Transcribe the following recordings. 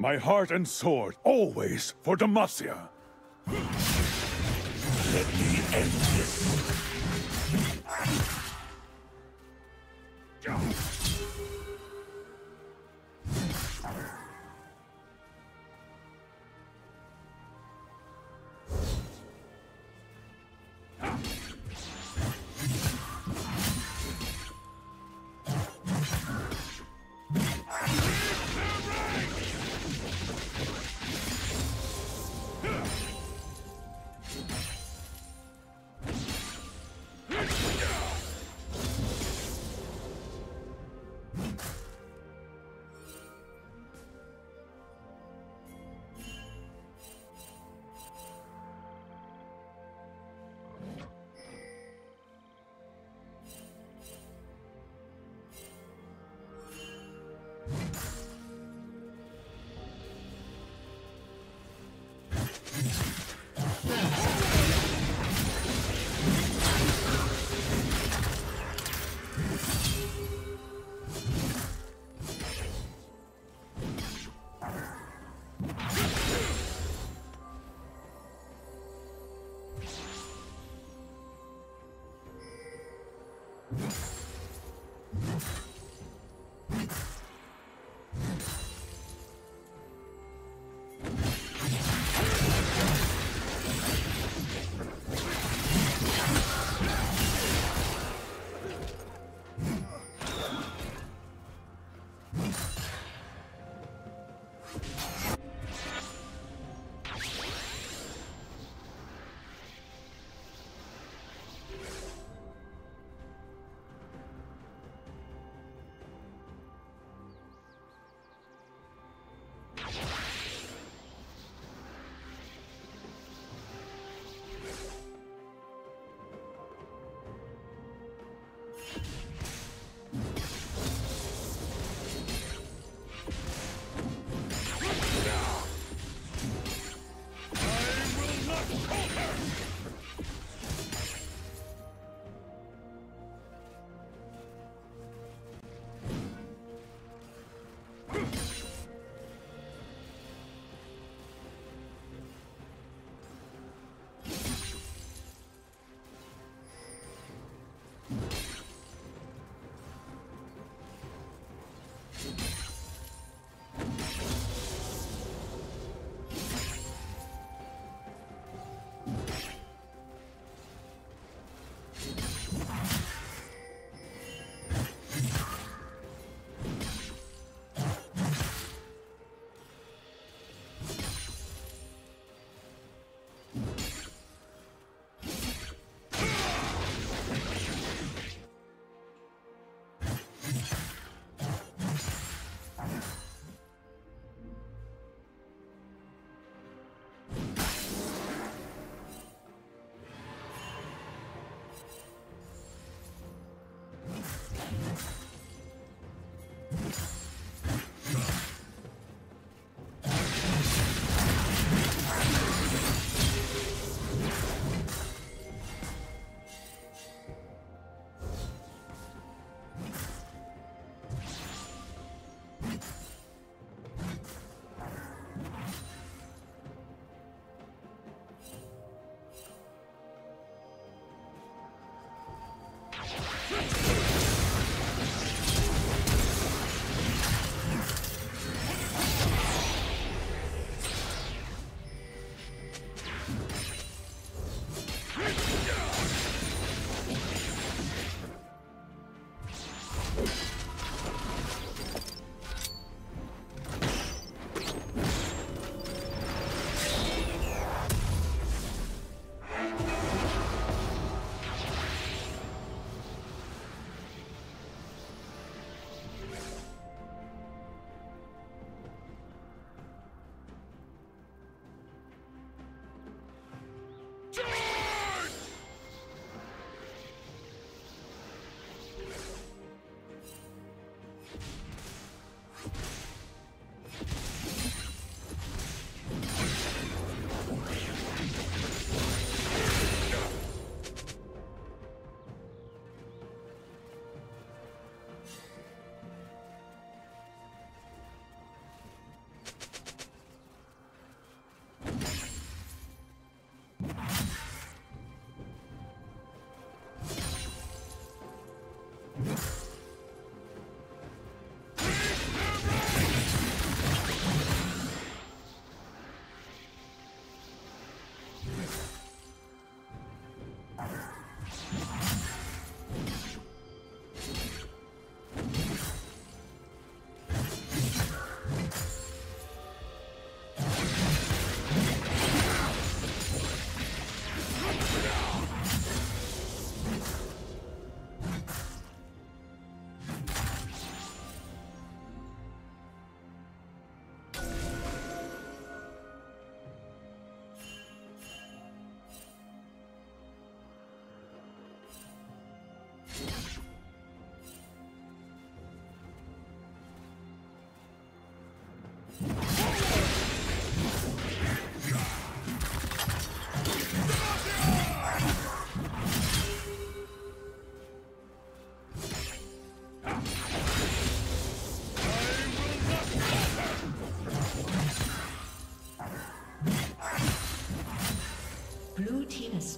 My heart and sword, always for Demacia. Let me end this.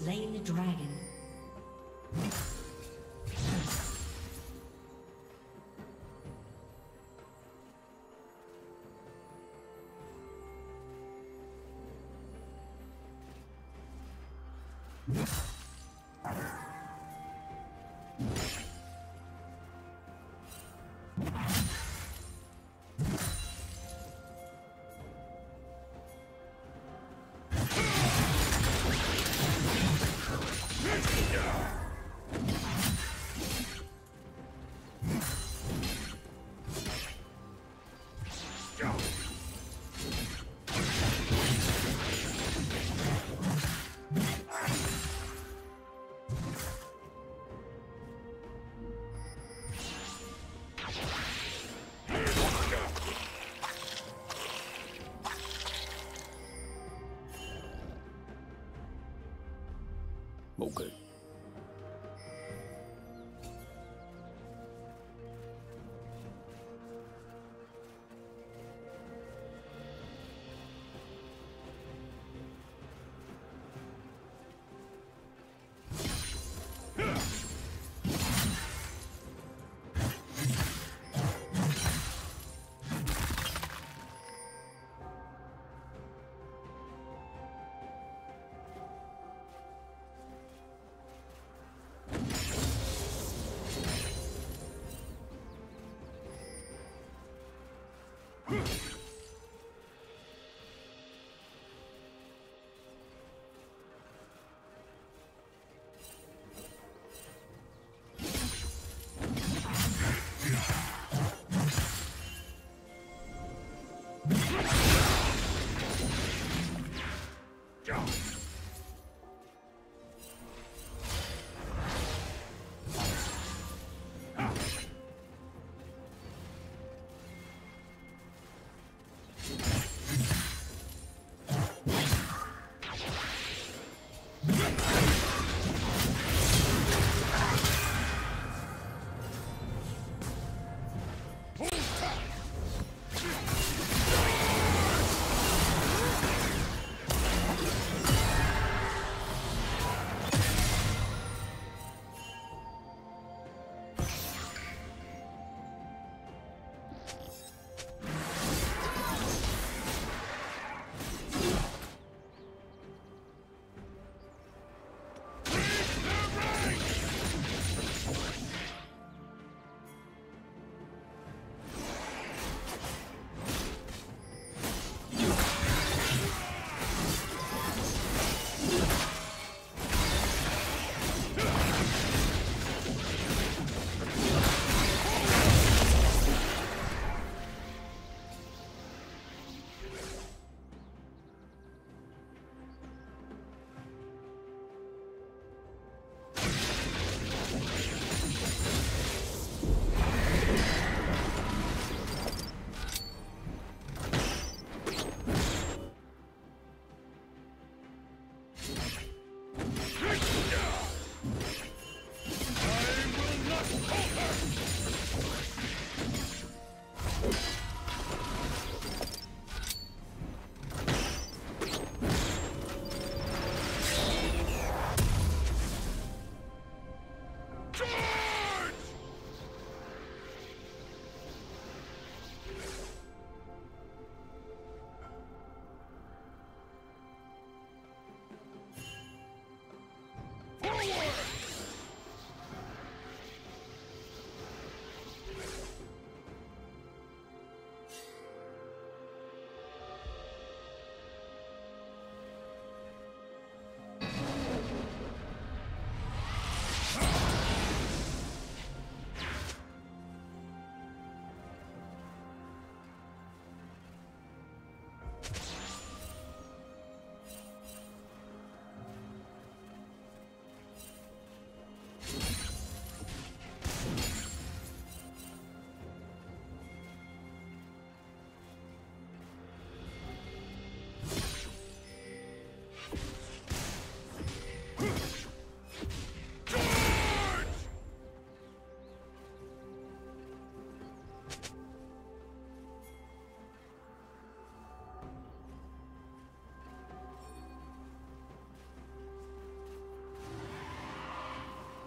slain the dragon. Okay.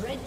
Red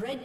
Red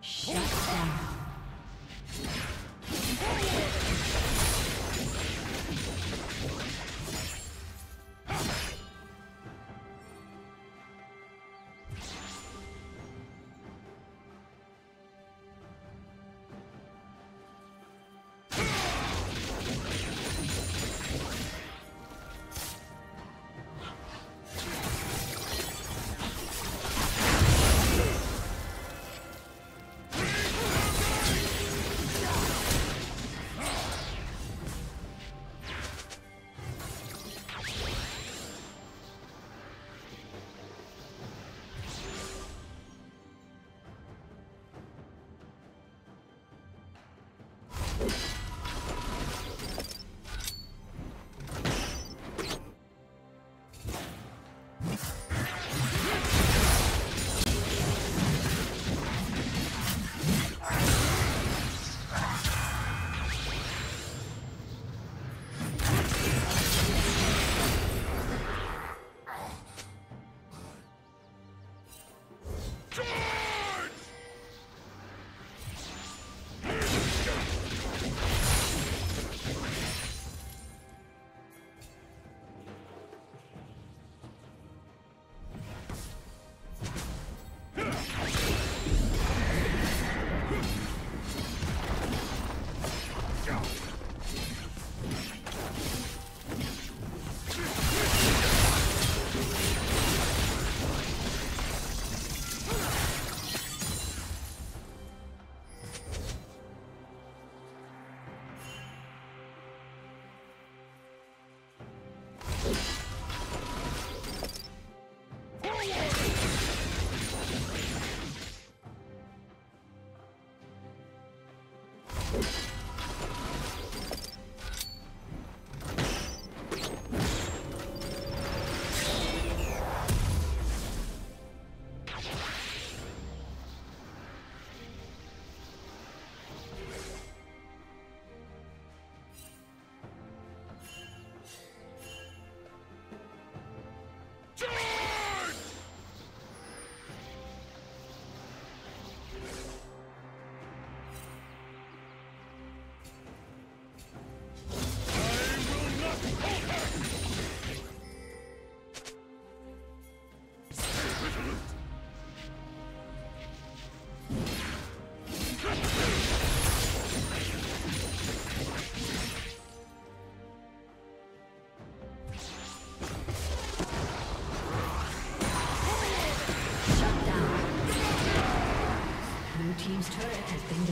Shut down.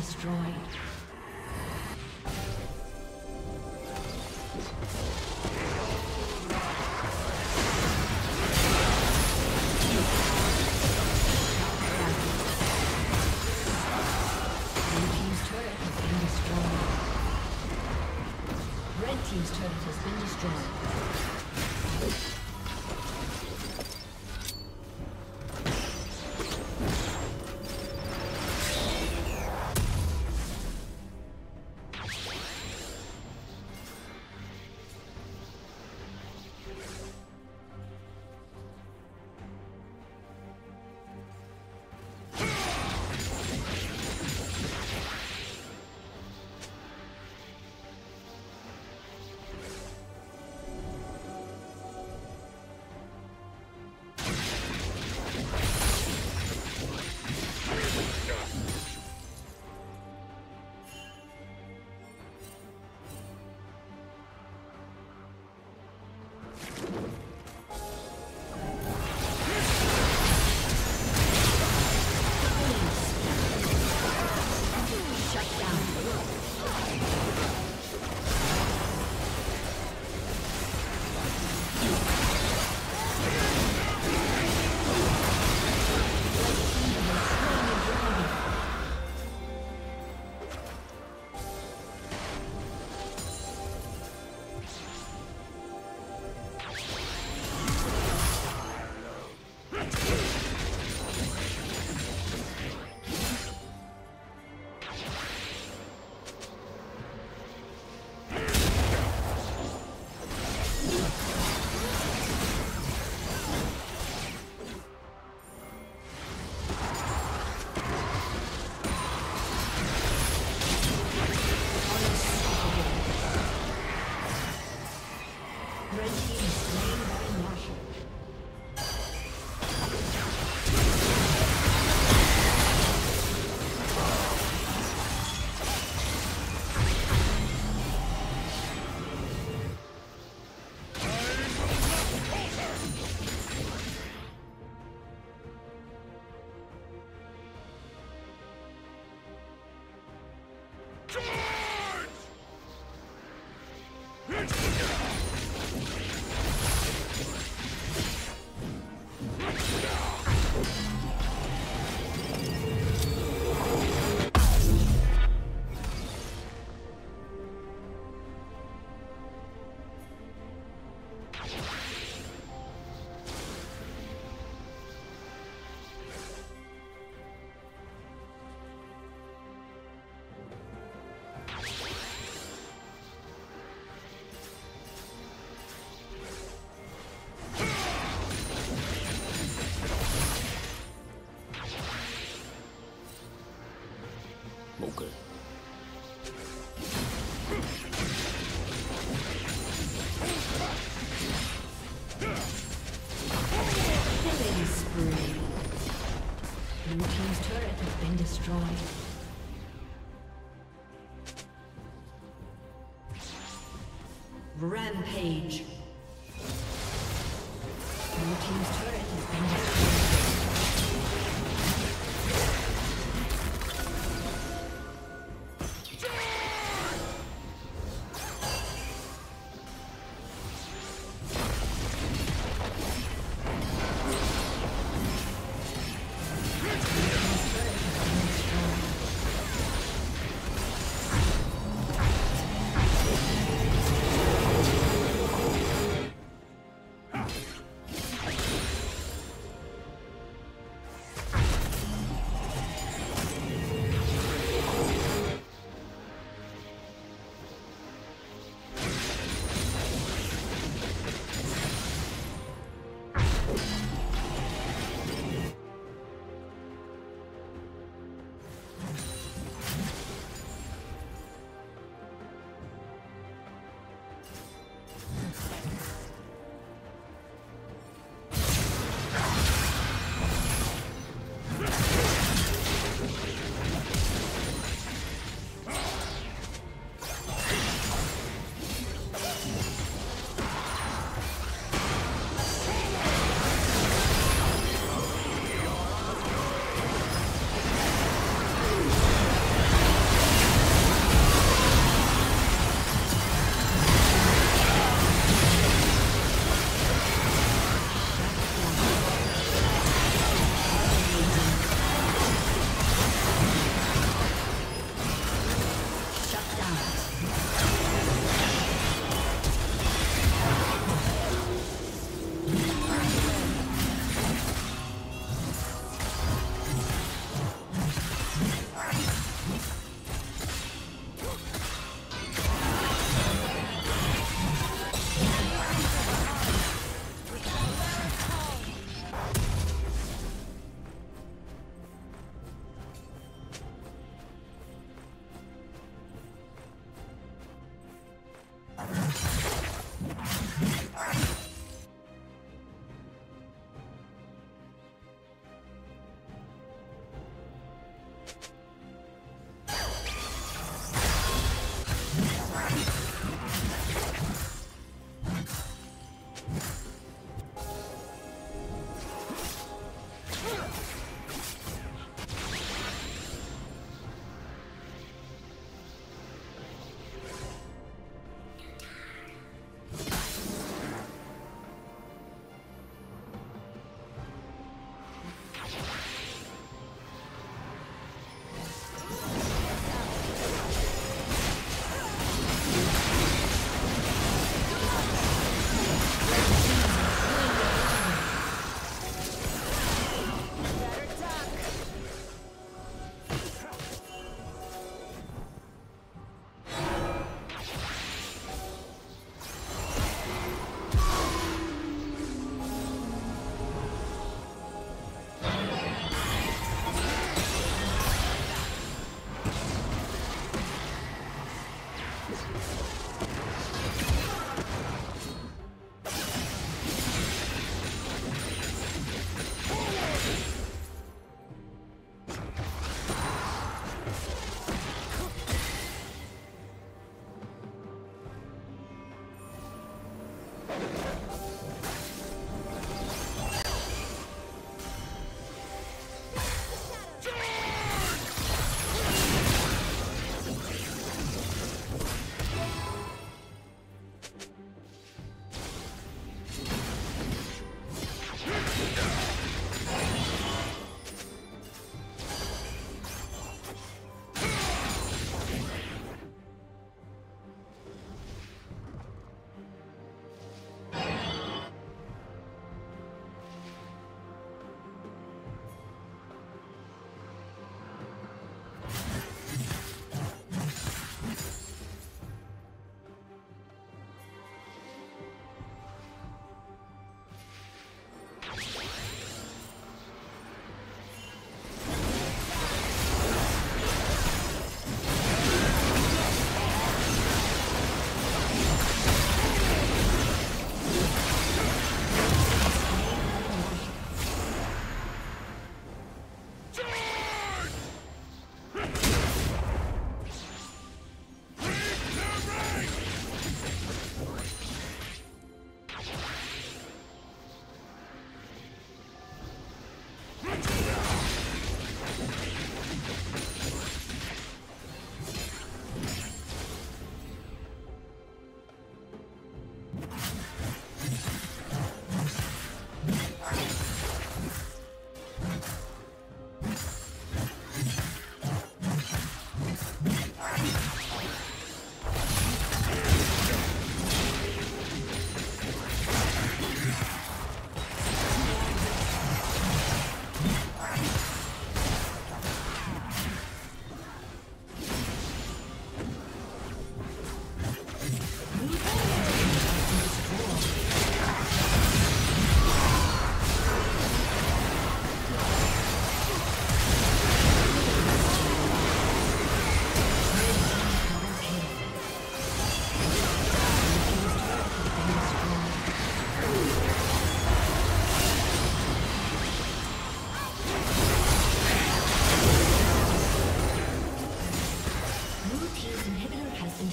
Destroyed. Rampage. Your team's turret has been destroyed.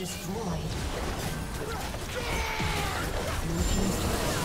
destroyed. Blue team's turret